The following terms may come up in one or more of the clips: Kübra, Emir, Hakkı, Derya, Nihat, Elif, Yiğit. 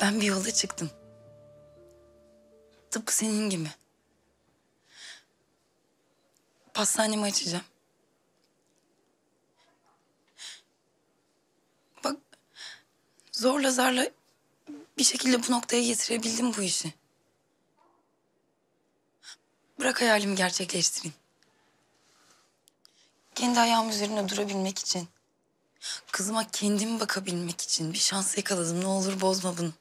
Ben bir yola çıktım. Tıpkı senin gibi. Pastanemi açacağım. Bak, zorla zarla bir şekilde bu noktaya getirebildim bu işi. Bırak hayalimi gerçekleştireyim. Kendi ayağım üzerine durabilmek için, kızıma kendimi bakabilmek için bir şans yakaladım. Ne olur bozma bunu.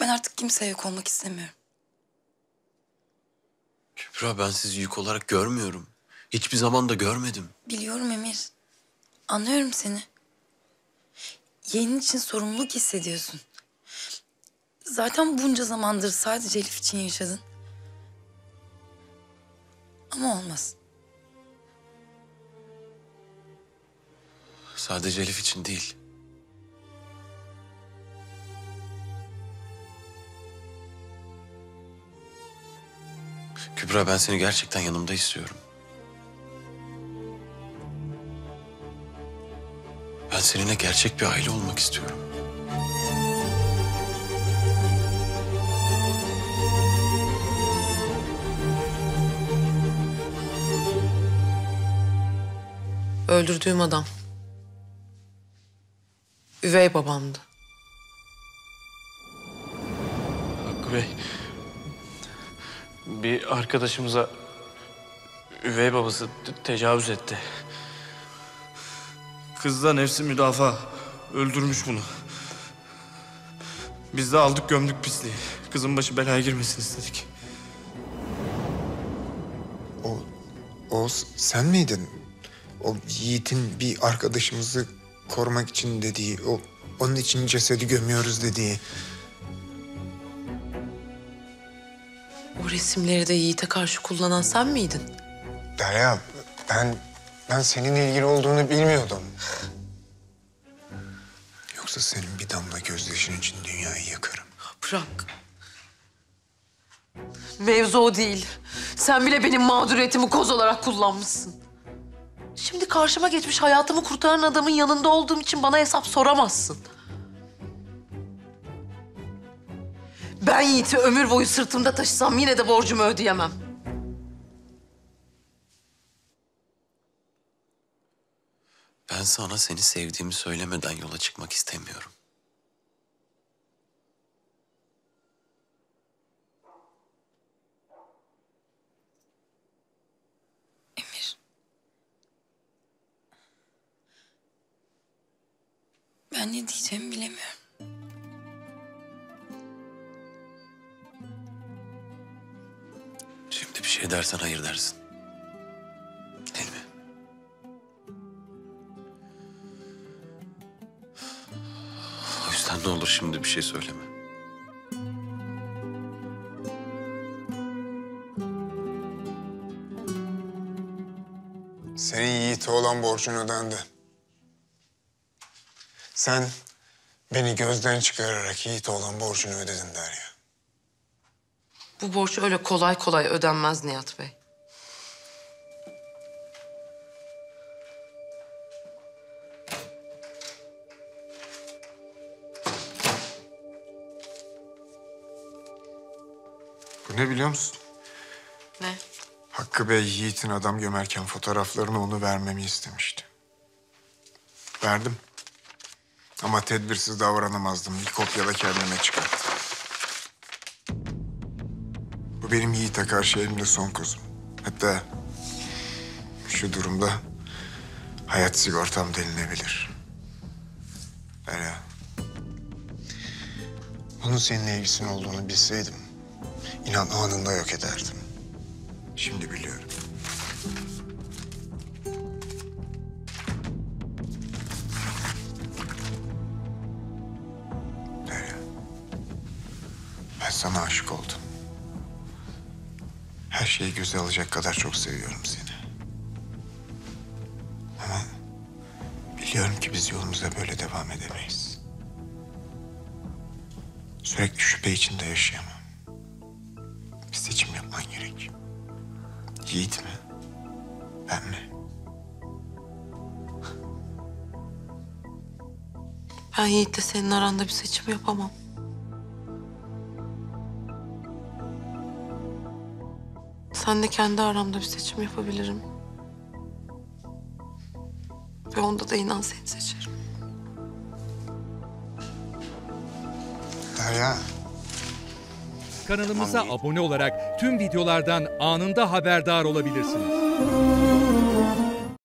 Ben artık kimseye yük olmak istemiyorum. Kübra, ben sizi yük olarak görmüyorum. Hiçbir zaman da görmedim. Biliyorum Emir. Anlıyorum seni. Yeğenin için sorumluluk hissediyorsun. Zaten bunca zamandır sadece Elif için yaşadın. Ama olmaz. Sadece Elif için değil. Kübra, ben seni gerçekten yanımda istiyorum. Ben seninle gerçek bir aile olmak istiyorum. Öldürdüğüm adam üvey babamdı. Hakkı Bey, bir arkadaşımıza üvey babası tecavüz etti. Kızda nefsi müdafaa, öldürmüş bunu. Biz de aldık gömdük pisliği. Kızın başı belaya girmesin istedik. O sen miydin? O Yiğit'in bir arkadaşımızı korumak için dediği, onun için cesedi gömüyoruz dediği. O resimleri de Yiğit'e karşı kullanan sen miydin? Derya, ben seninle ilgili olduğunu bilmiyordum. Yoksa senin bir damla gözyaşın için dünyayı yakarım. Bırak. Mevzu o değil. Sen bile benim mağduriyetimi koz olarak kullanmışsın. Şimdi karşıma geçmiş hayatımı kurtaran adamın yanında olduğum için bana hesap soramazsın. Ben Yiğit'i ömür boyu sırtımda taşısam yine de borcumu ödeyemem. Ben sana seni sevdiğimi söylemeden yola çıkmak istemiyorum. Emir. Ben ne diyeceğimi bilemiyorum. Şimdi bir şey dersen hayır dersin. Değil mi? O yüzden ne olur şimdi bir şey söyleme. Senin Yiğit'e olan borcun ödendi. Sen beni gözden çıkararak Yiğit'e olan borcunu ödedin Derya. Bu borç öyle kolay kolay ödenmez Nihat Bey. Bu ne biliyor musun? Ne? Hakkı Bey Yiğit'in adam gömerken fotoğraflarını onu vermemi istemişti. Verdim. Ama tedbirsiz davranamazdım. Bir kopya da kendime çıkarttım. Bu benim Yiğit'e karşı elimde son kozum. Hatta şu durumda hayat sigortam denilebilir. Derya. Bunun seninle ilgisinin olduğunu bilseydim, inan anında yok ederdim. Şimdi biliyorum. Derya. Ben sana aşık oldum. Her şeyi göze alacak kadar çok seviyorum seni. Ama biliyorum ki biz yolumuza böyle devam edemeyiz. Sürekli şüphe içinde yaşayamam. Bir seçim yapman gerek. Yiğit mi? Ben mi? Ben Yiğit'le senin aranda bir seçim yapamam. Sen de kendi aramda bir seçim yapabilirim. Ve onda da inan seni seçerim. Derya. Kanalımıza abone olarak tüm videolardan anında haberdar olabilirsiniz.